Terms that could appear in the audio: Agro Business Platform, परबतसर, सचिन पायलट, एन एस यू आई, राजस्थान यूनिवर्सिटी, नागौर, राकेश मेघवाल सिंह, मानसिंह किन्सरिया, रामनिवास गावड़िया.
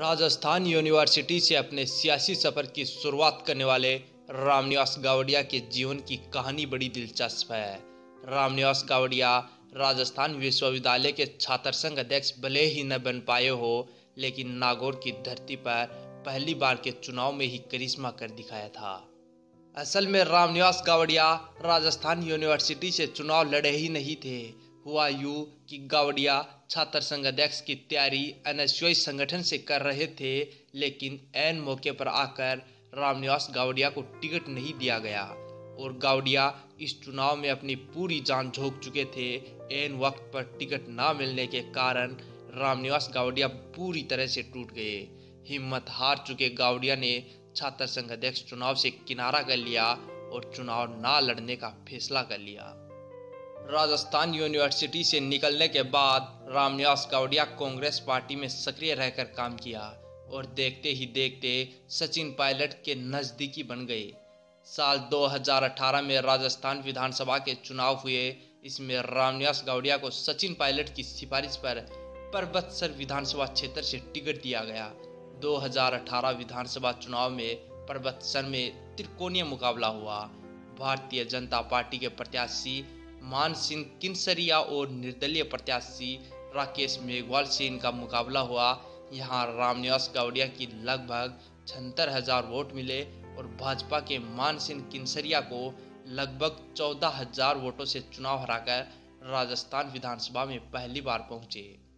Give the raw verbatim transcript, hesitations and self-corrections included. राजस्थान यूनिवर्सिटी से अपने सियासी सफर की शुरुआत करने वाले रामनिवास गावड़िया के जीवन की कहानी बड़ी दिलचस्प है। रामनिवास गावड़िया राजस्थान विश्वविद्यालय के छात्र संघ अध्यक्ष भले ही न बन पाए हो, लेकिन नागौर की धरती पर पहली बार के चुनाव में ही करिश्मा कर दिखाया था। असल में रामनिवास गावड़िया राजस्थान यूनिवर्सिटी से चुनाव लड़े ही नहीं थे। हुआ यूं कि गावड़िया छात्र संघ अध्यक्ष की तैयारी एन एस यू आई संगठन से कर रहे थे, लेकिन ऐन मौके पर आकर रामनिवास गावड़िया को टिकट नहीं दिया गया और गावड़िया इस चुनाव में अपनी पूरी जान झोंक चुके थे। ऐन वक्त पर टिकट ना मिलने के कारण रामनिवास गावड़िया पूरी तरह से टूट गए। हिम्मत हार चुके गावड़िया ने छात्र संघ अध्यक्ष चुनाव से किनारा कर लिया और चुनाव ना लड़ने का फैसला कर लिया। राजस्थान यूनिवर्सिटी से निकलने के बाद रामनिवास गावड़िया कांग्रेस पार्टी में सक्रिय रहकर काम किया और देखते ही देखते सचिन पायलट के नज़दीकी बन गए। साल दो हज़ार अठारह में राजस्थान विधानसभा के चुनाव हुए। इसमें रामनिवास गावड़िया को सचिन पायलट की सिफारिश पर परबतसर विधानसभा क्षेत्र से टिकट दिया गया। दो हज़ार अठारह विधानसभा चुनाव में परबतसर में त्रिकोणीय मुकाबला हुआ। भारतीय जनता पार्टी के प्रत्याशी मानसिंह किन्सरिया और निर्दलीय प्रत्याशी राकेश मेघवाल सिंह का मुकाबला हुआ। यहां रामनिवास गावड़िया की लगभग छिहत्तर हजार वोट मिले और भाजपा के मानसिंह किन्सरिया को लगभग चौदह हजार वोटों से चुनाव हराकर राजस्थान विधानसभा में पहली बार पहुंचे।